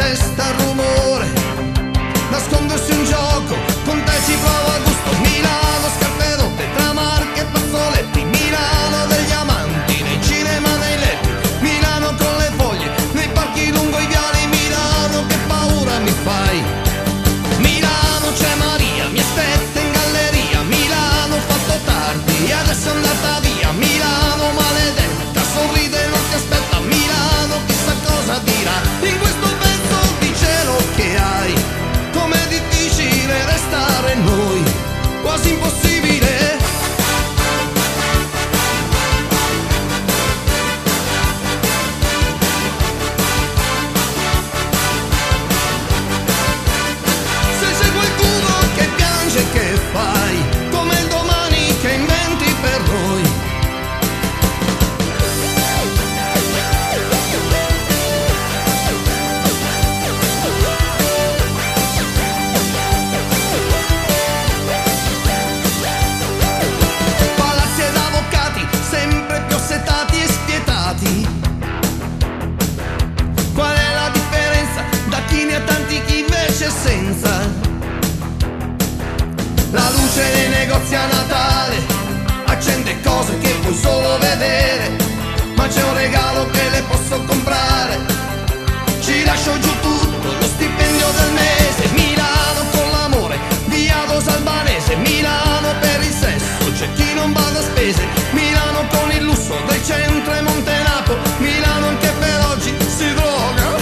testa rumore, nascondersi un gioco, con te ci provo a gusto. Milano, scarpe rotte, tra Marche e fazzoletti, Milano degli amanti, nei cinema, nei letti, Milano con le foglie, nei parchi lungo i viali, Milano che paura mi fai. Milano c'è Maria, mi aspetta in galleria, Milano ho fatto tardi e adesso è andata via, Milano maledetta, sorride non ti aspetta, Milano chissà cosa dirà in questo pezzo di cielo che hai. Com'è difficile restare noi, quasi impossibile. Se c'è qualcuno che piange, che fai? Com'è il domani che inventi per noi? Palazzi ed avvocati, sempre più ossetati e spietati. Qual è la differenza da chi ne ha tanti, chi invece senza? La luce dei negozi a Natale accende cose che puoi solo vedere, ma c'è un regalo che le posso comprare. Ci lascio giù tutto, lo stipendio del mese. Milano con l'amore, via Dos Albanese, Milano per il sesso, c'è chi non va da spese, Milano con il lusso del centro e Montenapo, Milano anche per oggi si droga.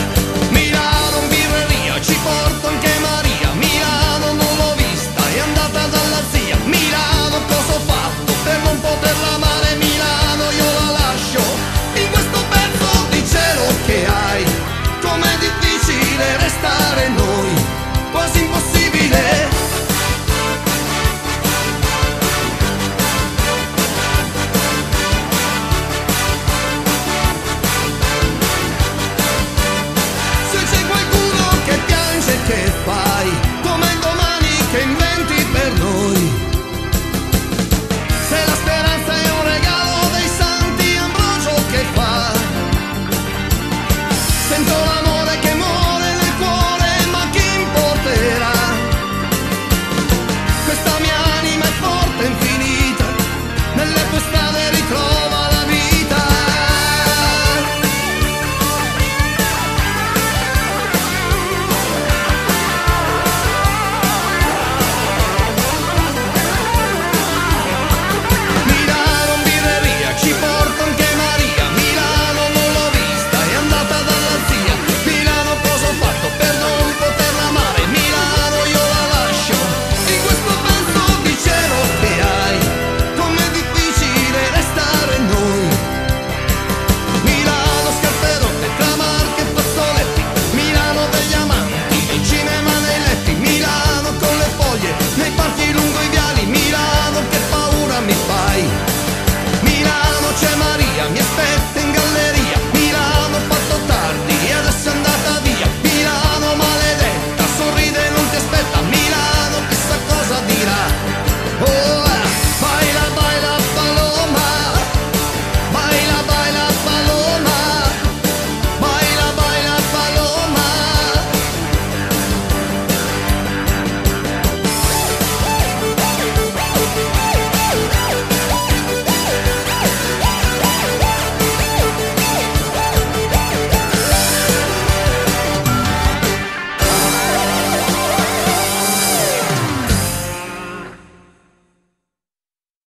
Milano in birreria, ci porto anche Maria, Milano non l'ho vista, è andata dalla zia. Milano cosa ho fatto per non poterla amare? Milano io la lascio in questo pezzo di cielo che hai. Com'è difficile restare noi, quasi impossibile. Se c'è qualcuno che piange, che fai?